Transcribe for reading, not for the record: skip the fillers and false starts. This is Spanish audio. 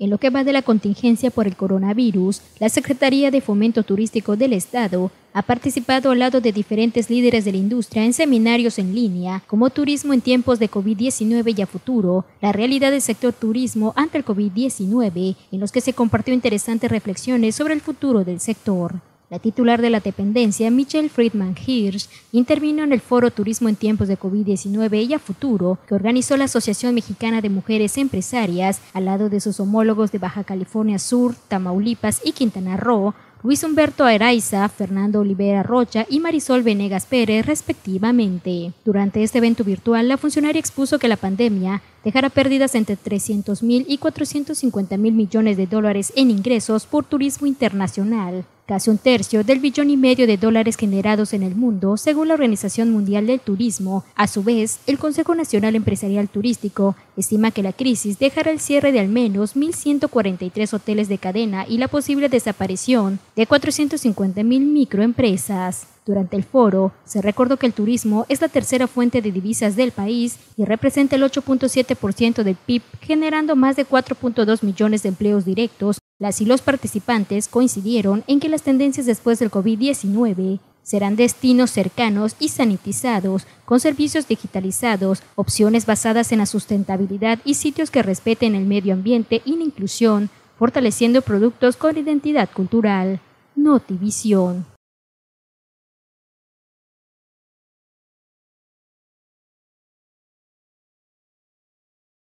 En lo que va de la contingencia por el coronavirus, la Secretaría de Fomento Turístico del Estado ha participado al lado de diferentes líderes de la industria en seminarios en línea, como Turismo en tiempos de COVID-19 y a futuro, la realidad del sector turismo ante el COVID-19, en los que se compartió interesantes reflexiones sobre el futuro del sector. La titular de la dependencia, Michelle Friedman Hirsch, intervino en el foro Turismo en tiempos de COVID-19 y a futuro que organizó la Asociación Mexicana de Mujeres Empresarias al lado de sus homólogos de Baja California Sur, Tamaulipas y Quintana Roo, Luis Humberto Araiza, Fernando Olivera Rocha y Marisol Venegas Pérez, respectivamente. Durante este evento virtual, la funcionaria expuso que la pandemia dejará pérdidas entre 300.000 y 450.000 millones de dólares en ingresos por turismo internacional, casi un tercio del $1,5 billón de dólares generados en el mundo, según la Organización Mundial del Turismo. A su vez, el Consejo Nacional Empresarial Turístico estima que la crisis dejará el cierre de al menos 1.143 hoteles de cadena y la posible desaparición de 450.000 microempresas. Durante el foro, se recordó que el turismo es la tercera fuente de divisas del país y representa el 8.7% del PIB, generando más de 4.2 millones de empleos directos. Las y los participantes coincidieron en que las tendencias después del COVID-19 serán destinos cercanos y sanitizados, con servicios digitalizados, opciones basadas en la sustentabilidad y sitios que respeten el medio ambiente y la inclusión, fortaleciendo productos con identidad cultural. Notivisión.